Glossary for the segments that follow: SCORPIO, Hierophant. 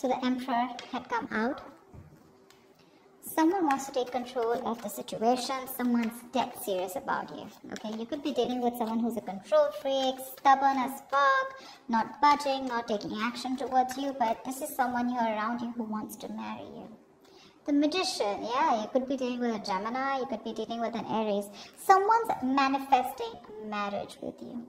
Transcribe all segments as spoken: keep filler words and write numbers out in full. So the emperor had come out. Someone wants to take control of the situation. Someone's dead serious about you. Okay, you could be dealing with someone who's a control freak, stubborn as fuck, not budging, not taking action towards you. But this is someone you're around you who wants to marry you. The magician, yeah, you could be dealing with a Gemini, you could be dealing with an Aries. Someone's manifesting marriage with you.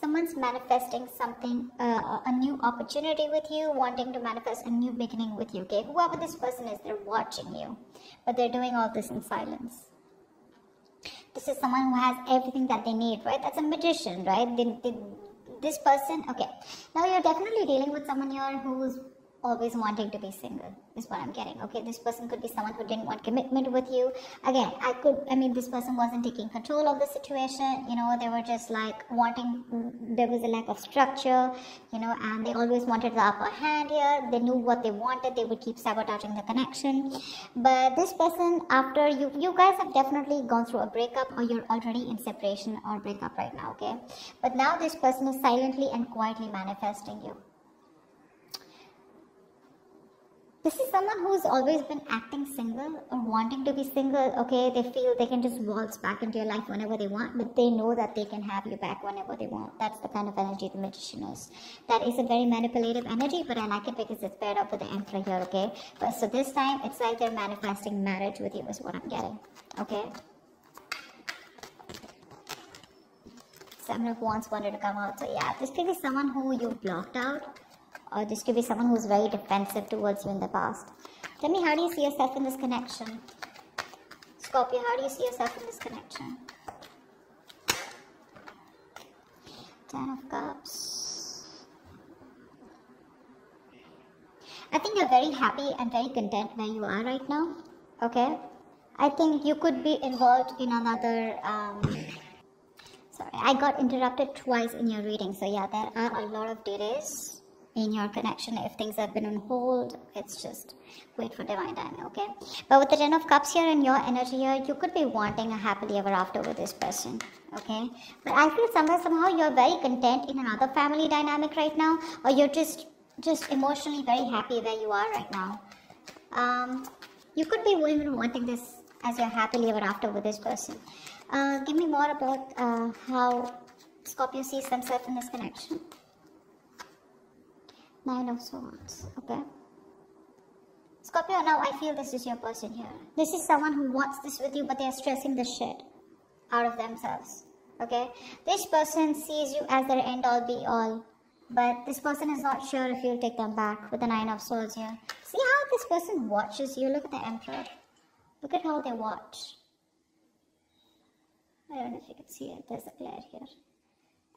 Someone's manifesting something, uh, a new opportunity with you, wanting to manifest a new beginning with you, okay? Whoever this person is, they're watching you, but they're doing all this in silence. This is someone who has everything that they need, right? That's a magician, right? They, they, this person, okay. Now you're definitely dealing with someone here who's always wanting to be single, is what I'm getting, okay? This person could be someone who didn't want commitment with you. Again, I could, I mean, this person wasn't taking control of the situation, you know, they were just like wanting, there was a lack of structure, you know, and they always wanted the upper hand here. They knew what they wanted, they would keep sabotaging the connection. But this person, after you, you guys have definitely gone through a breakup, or you're already in separation or breakup right now, okay? But now this person is silently and quietly manifesting you. This is someone who's always been acting single or wanting to be single, okay? They feel they can just waltz back into your life whenever they want, but they know that they can have you back whenever they want. That's the kind of energy the magician is. That is a very manipulative energy, but I like it because it's paired up with the emperor here, okay? But so this time, it's like they're manifesting marriage with you is what I'm getting, okay? Seven of Wands wanted to come out, so yeah, this could be someone who you blocked out. Or this could be someone who's very defensive towards you in the past. Tell me, how do you see yourself in this connection? Scorpio, how do you see yourself in this connection? Ten of Cups. I think you're very happy and very content where you are right now. Okay? I think you could be involved in another... Um, sorry, I got interrupted twice in your reading. So yeah, there are a lot of delays in your connection. If things have been on hold, it's just wait for divine timing, okay? But with the Ten of Cups here and your energy here, you could be wanting a happily ever after with this person, okay? But I feel somewhere, somehow, you're very content in another family dynamic right now, or you're just, just emotionally very happy where you are right now. Um, you could be even wanting this as your happily ever after with this person. Uh, give me more about uh, how Scorpio sees themselves in this connection. Nine of Swords, okay? Scorpio, now I feel this is your person here. This is someone who wants this with you, but they are stressing the shit out of themselves, okay? This person sees you as their end-all, be-all, but this person is not sure if you'll take them back with the Nine of Swords here. See how this person watches you? Look at the Emperor. Look at how they watch. I don't know if you can see it. There's a glare here.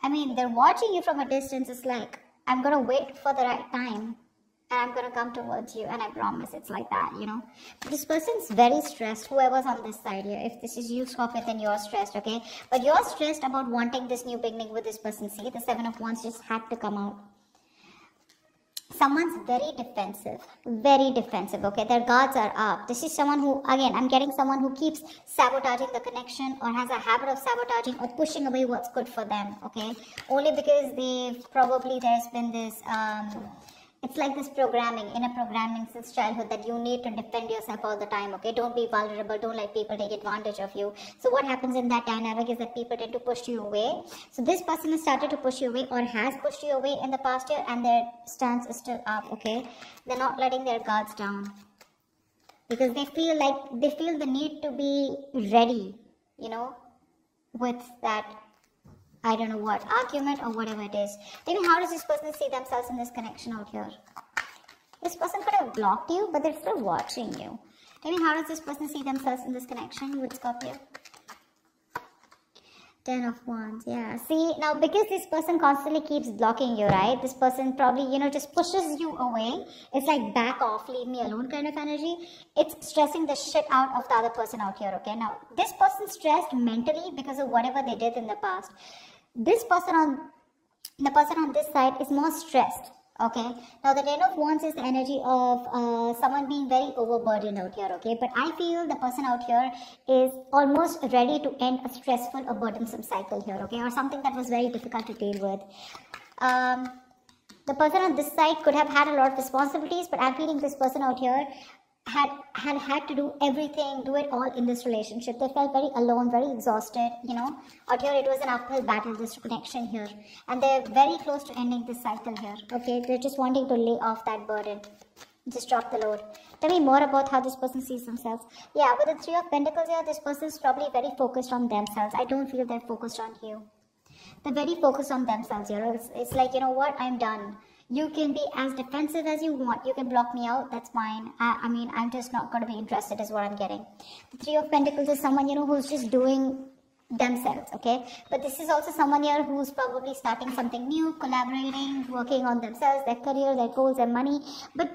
I mean, they're watching you from a distance. It's like... I'm going to wait for the right time and I'm going to come towards you, and I promise it's like that, you know. This person's very stressed, whoever's on this side here. If this is you, Scorpio, then you're stressed, okay? But you're stressed about wanting this new beginning with this person. See, the Seven of Wands just had to come out. Someone's very defensive, very defensive, okay? Their guards are up. This is someone who, again, I'm getting someone who keeps sabotaging the connection, or has a habit of sabotaging or pushing away what's good for them, okay? Only because they've probably, there's been this, um, it's like this programming, inner programming since childhood, that you need to defend yourself all the time, okay? Don't be vulnerable, don't let people take advantage of you. So what happens in that dynamic is that people tend to push you away. So this person has started to push you away, or has pushed you away in the past year, and their stance is still up, okay? They're not letting their guards down, because they feel like, they feel the need to be ready, you know, with that, I don't know what, argument or whatever it is. Tell me, how does this person see themselves in this connection out here? This person could have blocked you, but they're still watching you. Tell me, how does this person see themselves in this connection with Scorpio? Ten of Wands, yeah. See, now because this person constantly keeps blocking you, right? This person probably, you know, just pushes you away. It's like, back off, leave me alone kind of energy. It's stressing the shit out of the other person out here, okay? Now, this person's stressed mentally because of whatever they did in the past. This person on, the person on this side is more stressed, okay? Now, the Ten of Wands is the energy of uh, someone being very overburdened out here, okay? But I feel the person out here is almost ready to end a stressful or burdensome cycle here, okay? Or something that was very difficult to deal with. Um, The person on this side could have had a lot of responsibilities, but I'm feeling this person out here had had had to do everything, do it all in this relationship. They felt very alone, very exhausted, you know. Out here, it was an uphill battle, this connection here. And they're very close to ending this cycle here, okay. They're just wanting to lay off that burden. Just drop the load. Tell me more about how this person sees themselves. Yeah, with the Three of Pentacles here, this person's probably very focused on themselves. I don't feel they're focused on you. They're very focused on themselves here. It's, it's like, you know what, I'm done. You can be as defensive as you want. You can block me out. That's fine. I, I mean, I'm just not going to be interested is what I'm getting. The Three of Pentacles is someone, you know, who's just doing themselves, okay? But this is also someone here who's probably starting something new, collaborating, working on themselves, their career, their goals, their money. But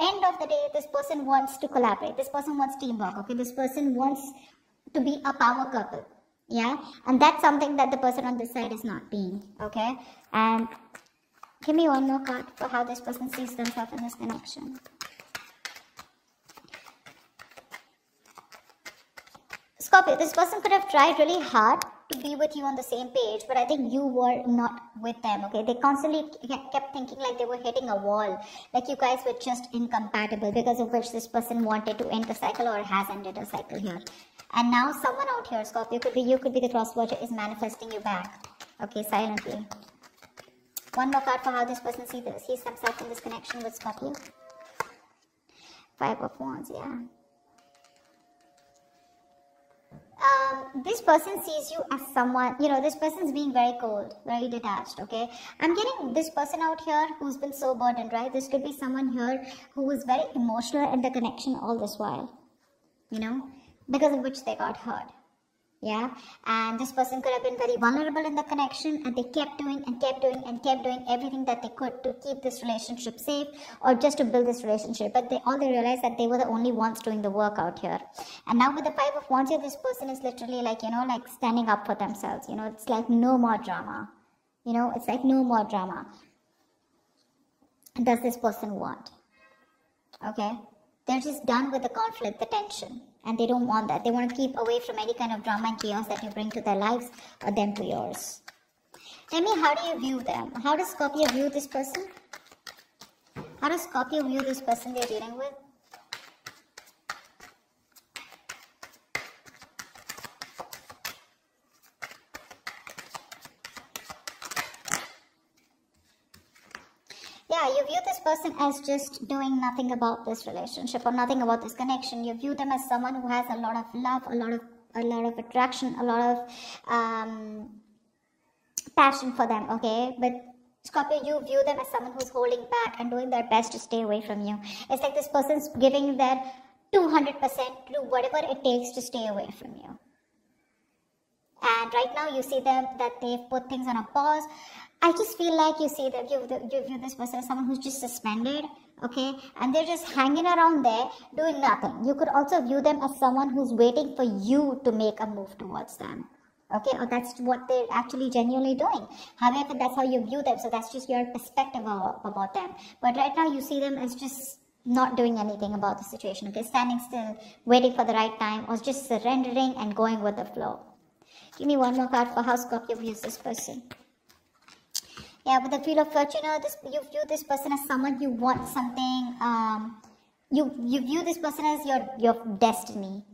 end of the day, this person wants to collaborate. This person wants teamwork, okay? This person wants to be a power couple, yeah? And that's something that the person on this side is not being, okay? And give me one more card for how this person sees themselves in this connection. Scorpio, this person could have tried really hard to be with you on the same page, but I think you were not with them, okay? They constantly kept thinking like they were hitting a wall, like you guys were just incompatible, because of which this person wanted to end the cycle or has ended a cycle here. And now someone out here, Scorpio, could be you, could be the cross watcher, is manifesting you back, okay, silently. One more card for how this person sees, sees himself in this connection with Scorpio. Five of Wands, yeah. Um, this person sees you as someone, you know, this person's being very cold, very detached, okay? I'm getting this person out here who's been so burdened, right? This could be someone here who was very emotional in the connection all this while, you know, because of which they got hurt. Yeah, and this person could have been very vulnerable in the connection, and they kept doing and kept doing and kept doing everything that they could to keep this relationship safe or just to build this relationship. But they all they realized that they were the only ones doing the work out here. And now with the Five of Wands here, this person is literally like, you know, like standing up for themselves. You know, it's like no more drama. You know, it's like no more drama. Does this person want? Okay, they're just done with the conflict, the tension. And they don't want that. They want to keep away from any kind of drama and chaos that you bring to their lives or them to yours. Tell me, how do you view them? How does Scorpio view this person? How does Scorpio view this person they're dealing with? Yeah, you view this person as just doing nothing about this relationship or nothing about this connection. You view them as someone who has a lot of love, a lot of a lot of attraction, a lot of um, passion for them, okay? But Scorpio, you view them as someone who's holding back and doing their best to stay away from you. It's like this person's giving their two hundred percent to do whatever it takes to stay away from you. And right now you see them that they've put things on a pause. I just feel like you see that you, you view this person as someone who's just suspended, okay? And they're just hanging around there doing nothing. You could also view them as someone who's waiting for you to make a move towards them, okay? Or that's what they're actually genuinely doing. However, that's how you view them. So that's just your perspective of, about them. But right now you see them as just not doing anything about the situation, okay? Standing still, waiting for the right time, or just surrendering and going with the flow. Give me one more card for how Scorpio views this person. Yeah, with the Wheel of Fortune, you know, this, you view this person as someone you want something. Um, you you view this person as your your destiny.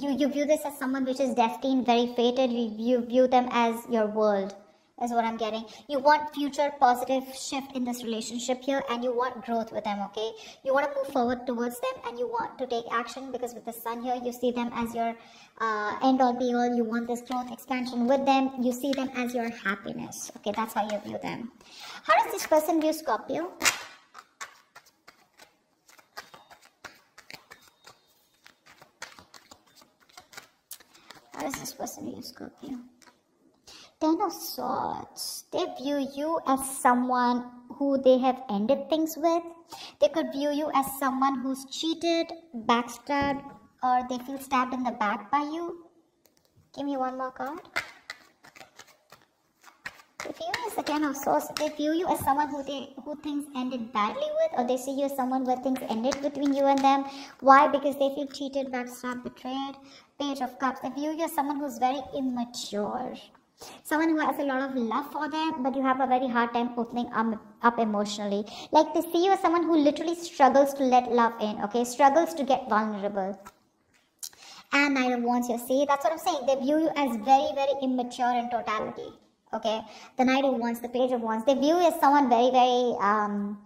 You you view this as someone which is destined, very fated. You you view them as your world. Is what I'm getting. You want future positive shift in this relationship here, and you want growth with them, okay? You want to move forward towards them, and you want to take action, because with the sun here, you see them as your uh, end all be all. You want this growth expansion with them. You see them as your happiness, okay? That's how you view them. How does this person view Scorpio? How does this person view Scorpio? Ten of Swords, they view you as someone who they have ended things with. They could view you as someone who's cheated, backstabbed, or they feel stabbed in the back by you. Give me one more card. They view you as the Ten of Swords. They view you as someone who they who things ended badly with, or they see you as someone where things ended between you and them. Why? Because they feel cheated, backstabbed, betrayed. Page of Cups, they view you as someone who's very immature. Someone who has a lot of love for them, but you have a very hard time opening up, up emotionally. Like they see you as someone who literally struggles to let love in, okay? Struggles to get vulnerable. And Nine of Wands, you see, that's what I'm saying. They view you as very, very immature in totality, okay? The Knight of Wands, the Page of Wands, they view you as someone very, very um,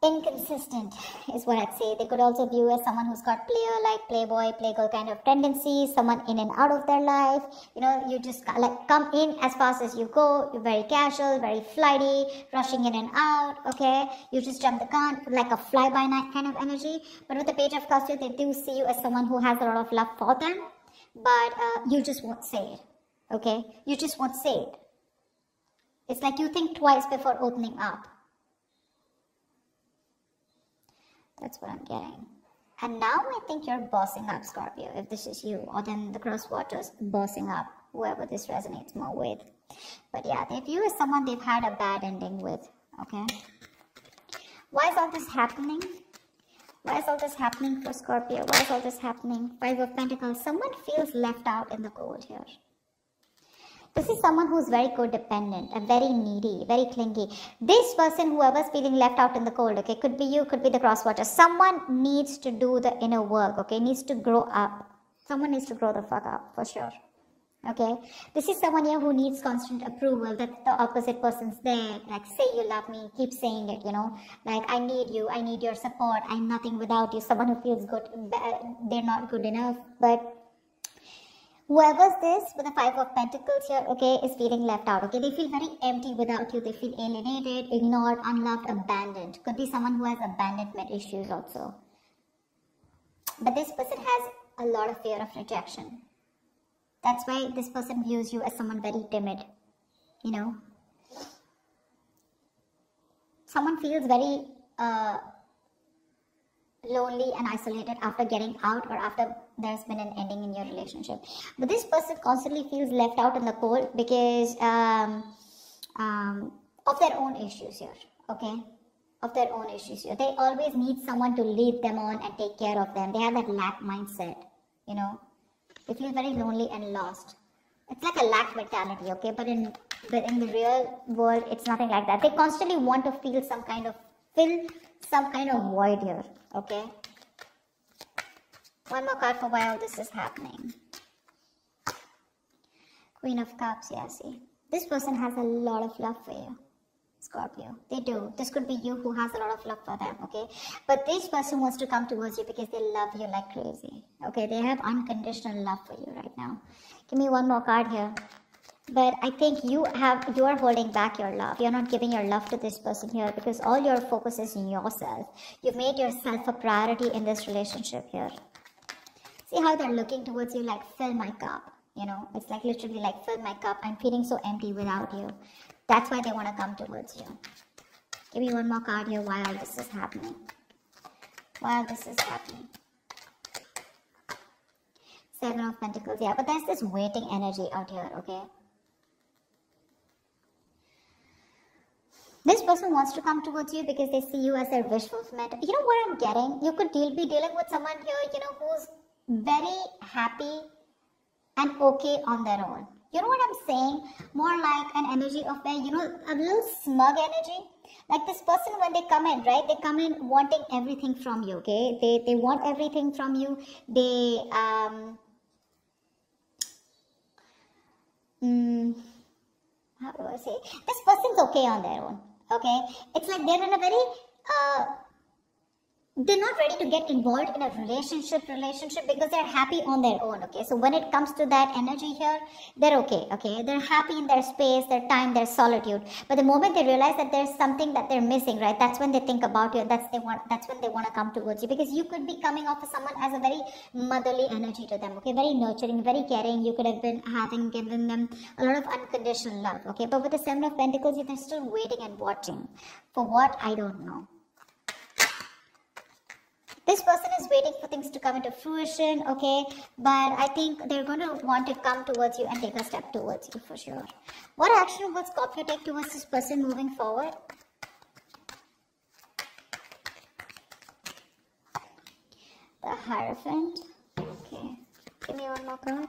inconsistent is what I'd say. They could also view as someone who's got player, like playboy, playgirl kind of tendencies, someone in and out of their life. You know, you just like come in as fast as you go. You're very casual, very flighty, rushing in and out, okay? You just jump the gun, like a fly-by-night kind of energy. But with the Page of Cups, they do see you as someone who has a lot of love for them, but uh, you just won't say it, okay? You just won't say it. It's like you think twice before opening up. That's what I'm getting. And now I think you're bossing up, Scorpio, if this is you. Or then the Cross Waters, bossing up, whoever this resonates more with. But yeah, if you are someone they've had a bad ending with, okay? Why is all this happening? Why is all this happening for Scorpio? Why is all this happening? Five of Pentacles. Someone feels left out in the cold here. This is someone who's very codependent and very needy, very clingy. This person, whoever's feeling left out in the cold, okay, could be you, could be the cross-watcher. Someone needs to do the inner work, okay, needs to grow up. Someone needs to grow the fuck up, for sure, okay? This is someone here who needs constant approval, that the opposite person's there, like, say you love me, keep saying it, you know? Like, I need you, I need your support, I'm nothing without you. Someone who feels good, they're not good enough, but... whoever's this with the Five of Pentacles here, okay, is feeling left out, okay? They feel very empty without you. They feel alienated, ignored, unloved, abandoned. Could be someone who has abandonment issues also. But this person has a lot of fear of rejection. That's why this person views you as someone very timid, you know? Someone feels very uh, lonely and isolated after getting out or after... there's been an ending in your relationship. But this person constantly feels left out in the cold because um, um, of their own issues here, okay? Of their own issues here. They always need someone to lead them on and take care of them. They have that lack mindset, you know? They feel very lonely and lost. It's like a lack mentality, okay? But in, but in the real world, it's nothing like that. They constantly want to feel some kind of, fill some kind of void here, okay? One more card for why all this is happening. Queen of Cups, yeah, see. This person has a lot of love for you, Scorpio. They do. This could be you who has a lot of love for them, okay? But this person wants to come towards you because they love you like crazy, okay? They have unconditional love for you right now. Give me one more card here. But I think you have, you are holding back your love. You're not giving your love to this person here because all your focus is in yourself. You've made yourself a priority in this relationship here. See how they're looking towards you like, fill my cup, you know? It's like literally like, fill my cup. I'm feeling so empty without you. That's why they want to come towards you. Give me one more card here while this is happening. While this is happening. Seven of Pentacles, yeah. But there's this waiting energy out here, okay? This person wants to come towards you because they see you as their wish fulfillment. You know what I'm getting? You could deal, be dealing with someone here, you know, who's very happy and okay on their own. You know what I'm saying? More like an energy of their, you know, a little smug energy. Like this person, when they come in, right, they come in wanting everything from you, okay? They, they want everything from you. They, um, mm, how do I say? This person's okay on their own, okay? It's like they're in a very, uh, they're not ready to get involved in a relationship relationship because they're happy on their own, okay? So when it comes to that energy here, they're okay, okay? They're happy in their space, their time, their solitude. But the moment they realize that there's something that they're missing, right? That's when they think about you. That's they want. That's when they want to come towards you because you could be coming off as someone as a very motherly energy to them, okay? Very nurturing, very caring. You could have been having given them a lot of unconditional love, okay? But with the Seven of Pentacles, they're still waiting and watching. For what? I don't know. This person is waiting for things to come into fruition, okay? But I think they're going to want to come towards you and take a step towards you for sure. What action will Scorpio take towards this person moving forward? The Hierophant. Okay. Give me one more card.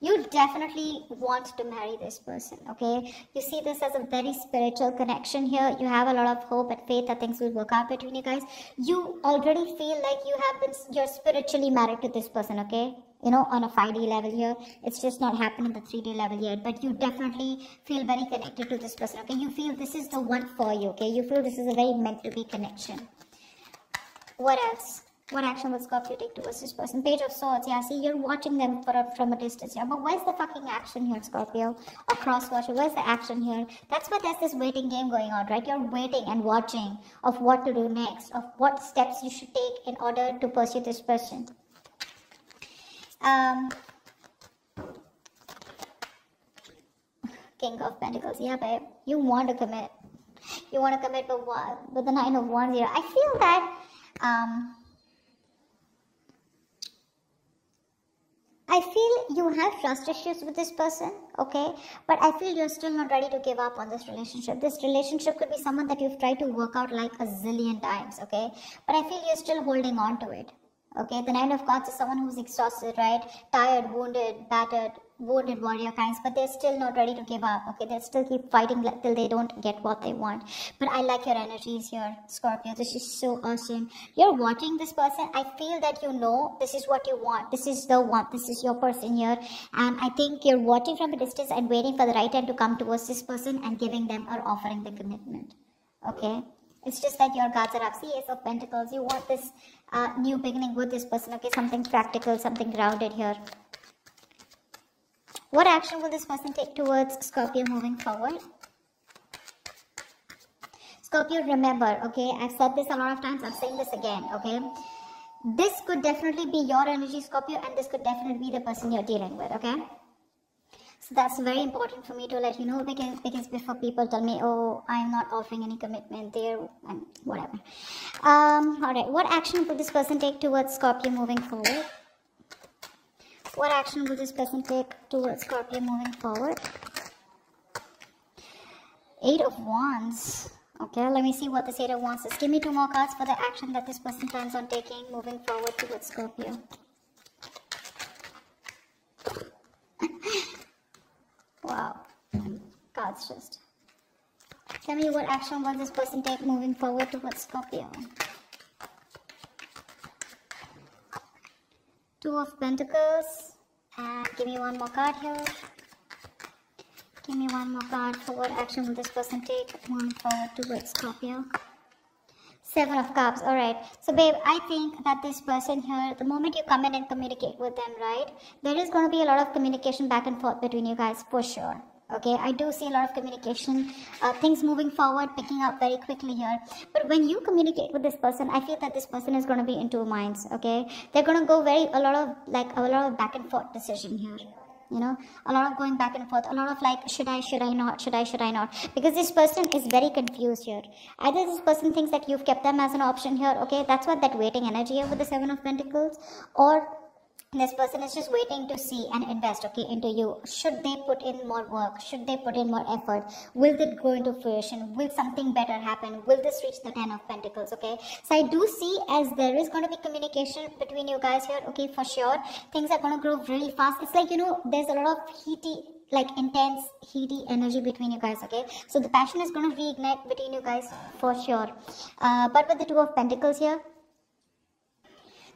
you definitely want to marry this person, okay? You see this as a very spiritual connection here. You have a lot of hope and faith that things will work out between you guys. You already feel like you have been, you're spiritually married to this person, okay? You know, on a five D level here, it's just not happened on the three D level yet, but you definitely feel very connected to this person, okay? You feel this is the one for you, okay? You feel this is a very meant to be connection. What else? What action will Scorpio take towards this person? Page of Swords, yeah, see, you're watching them for a, from a distance, yeah, but where's the fucking action here, Scorpio? Or cross-watcher, where's the action here? That's why there's this waiting game going on, right? You're waiting and watching of what to do next, of what steps you should take in order to pursue this person. Um... King of Pentacles, yeah, babe, you want to commit. You want to commit, but what? With the Nine of Wands here, I feel that, um... I feel you have trust issues with this person, okay? But I feel you're still not ready to give up on this relationship. This relationship could be someone that you've tried to work out like a zillion times, okay? But I feel you're still holding on to it, okay? The Nine of Cups is someone who's exhausted, right? Tired, wounded, battered, wounded warrior kinds, but they're still not ready to give up, okay? They still keep fighting till they don't get what they want. But I like your energies here, Scorpio. This is so awesome. You're watching this person. I feel that you know this is what you want. This is the one. This is your person here. And I think you're watching from a distance and waiting for the right time to come towards this person and giving them or offering the commitment, okay? It's just that your guards are up. See, Ace of Pentacles. You want this uh, new beginning with this person, okay? Something practical, something grounded here. What action will this person take towards Scorpio moving forward? Scorpio, remember, okay, I've said this a lot of times, I'm saying this again, okay? This could definitely be your energy, Scorpio, and this could definitely be the person you're dealing with, okay? So that's very important for me to let you know, because, because before people tell me, oh, I'm not offering any commitment there, and whatever. Um, all right, what action will this person take towards Scorpio moving forward? What action will this person take towards Scorpio moving forward? Eight of Wands. Okay, let me see what this Eight of Wands is. Give me two more cards for the action that this person plans on taking moving forward towards Scorpio. Wow. Cards just. Tell me what action will this person take moving forward towards Scorpio. Two of Pentacles, and give me one more card here. Give me one more card for what action will this person take moving forward towards Scorpio. Seven of Cups, alright. So babe, I think that this person here, the moment you come in and communicate with them, right, there is going to be a lot of communication back and forth between you guys for sure. Okay, I do see a lot of communication, uh, things moving forward, picking up very quickly here. But when you communicate with this person, I feel that this person is going to be in two minds, okay? They're going to go very, a lot of, like, a lot of back and forth decision here, you know? A lot of going back and forth, a lot of like, should I, should I not, should I, should I not? Because this person is very confused here. Either this person thinks that you've kept them as an option here, okay? That's what that waiting energy here with the Seven of Pentacles, or... this person is just waiting to see and invest, okay, into you. Should they put in more work? Should they put in more effort? Will it go into fruition? Will something better happen? Will this reach the Ten of Pentacles, okay? So I do see as there is going to be communication between you guys here, okay, for sure. Things are going to grow really fast. It's like, you know, there's a lot of heaty, like intense, heaty energy between you guys, okay? So the passion is going to reignite between you guys for sure. Uh, but with the Two of Pentacles here,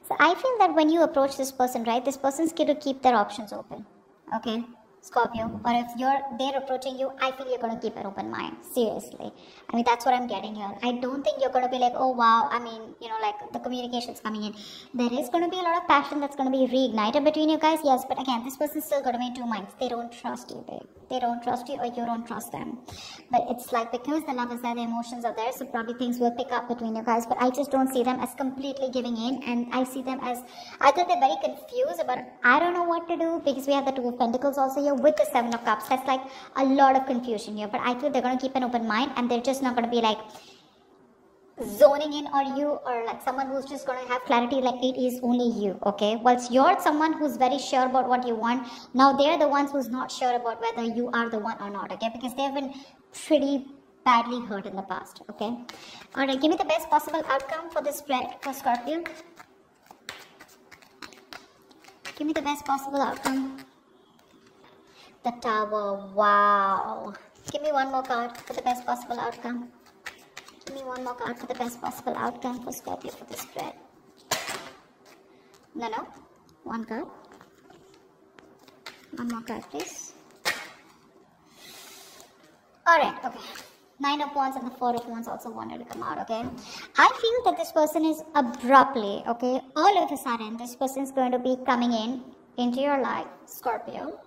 so I feel that when you approach this person, right, this person's going to keep their options open, okay, Scorpio? Or if you're they're approaching you, I feel you're going to keep an open mind, seriously. I mean, that's what I'm getting here. I don't think you're going to be like, oh, wow, I mean, you know, like the communication's coming in. There is going to be a lot of passion that's going to be reignited between you guys, yes, but again, this person's still going to be in two minds. They don't trust you, babe. They don't trust you or you don't trust them. But it's like, because the love is there, the emotions are there, so probably things will pick up between you guys, but I just don't see them as completely giving in, and I see them as, I think they're very confused about, I don't know what to do, because we have the Two of Pentacles also here with the Seven of Cups. That's like a lot of confusion here, but I feel they're going to keep an open mind, and they're just not going to be like zoning in on you, or like someone who's just going to have clarity like it is only you, okay? Whilst you're someone who's very sure about what you want, now they're the ones who's not sure about whether you are the one or not, okay? Because they've been pretty badly hurt in the past, okay? All right, give me the best possible outcome for this spread for Scorpio. Give me the best possible outcome The Tower. Wow. Give me one more card for the best possible outcome. Give me one more card for the best possible outcome for Scorpio for the spread. No, no. One card. One more card, please. Alright, okay. Nine of Wands and the Four of Wands also wanted to come out, okay? I feel that this person is abruptly, okay, all of a sudden, this person is going to be coming in into your life, Scorpio.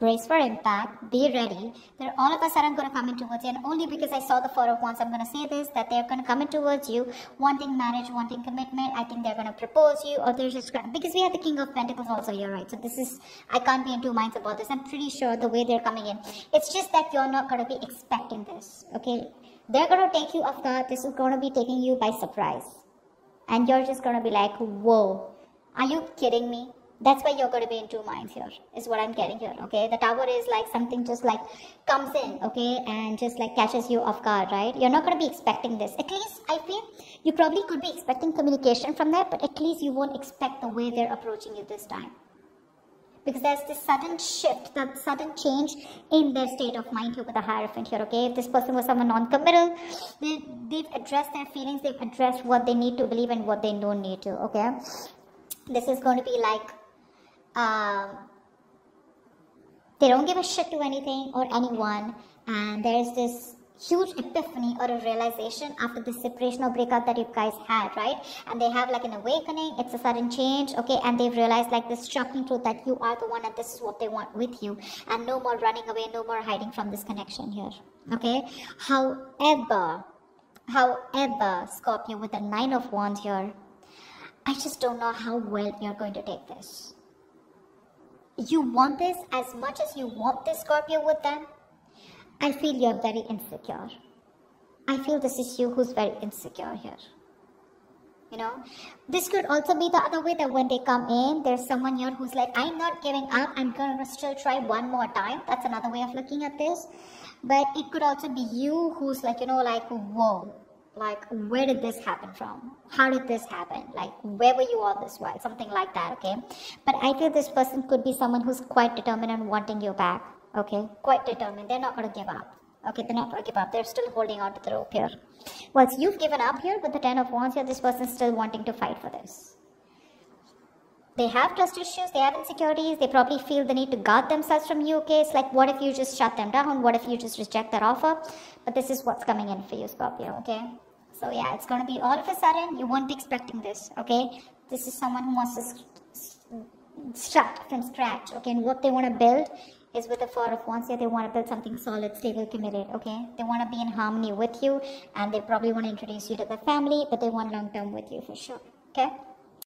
Brace for impact, be ready. They're all of a sudden going to come in towards you, and only because I saw the Four of Wands, I'm going to say this, that they're going to come in towards you, wanting marriage, wanting commitment. I think they're going to propose you, or they're just going to, because we have the King of Pentacles also here, right? So this is, I can't be in two minds about this. I'm pretty sure the way they're coming in. It's just that you're not going to be expecting this, okay? They're going to take you off guard. This is going to be taking you by surprise. And you're just going to be like, whoa, are you kidding me? That's why you're going to be in two minds here, is what I'm getting here, okay? The Tower is like something just like comes in, okay? And just like catches you off guard, right? You're not going to be expecting this. At least, I feel, you probably could be expecting communication from there, but at least you won't expect the way they're approaching you this time. Because there's this sudden shift, that sudden change in their state of mind here with the Hierophant here, okay? If this person was someone non-committal, they, they've addressed their feelings, they've addressed what they need to believe and what they don't need to, okay? This is going to be like... Um, they don't give a shit to anything or anyone, and there's this huge epiphany or a realization after the separation or breakup that you guys had, right? And they have like an awakening. It's a sudden change, okay? And they've realized like this shocking truth that you are the one and this is what they want with you, and no more running away, no more hiding from this connection here, okay? However, however, Scorpio, with the Nine of Wands here, I just don't know how well you're going to take this. You want this as much as you want this, Scorpio, with them. I feel you're very insecure. I feel this is you who's very insecure here. You know, this could also be the other way, that when they come in, there's someone here who's like, I'm not giving up. I'm going to still try one more time. That's another way of looking at this. But it could also be you who's like, you know, like, whoa. Like, where did this happen from? How did this happen? Like, where were you all this while? Something like that, okay? But I feel this person could be someone who's quite determined and wanting you back, okay? Quite determined. They're not going to give up, okay? They're not going to give up. They're still holding on to the rope here. Once you've given up here with the Ten of Wands here, this person's still wanting to fight for this. They have trust issues, they have insecurities, they probably feel the need to guard themselves from you, okay? It's like, what if you just shut them down? What if you just reject their offer? But this is what's coming in for you, Scorpio, okay? So yeah, it's going to be all of a sudden, you won't be expecting this, okay? This is someone who wants to start from scratch, okay? And what they want to build is with the Four of Wands here, they want to build something solid, stable, committed, okay? They want to be in harmony with you, and they probably want to introduce you to the family, but they want long-term with you for sure, okay?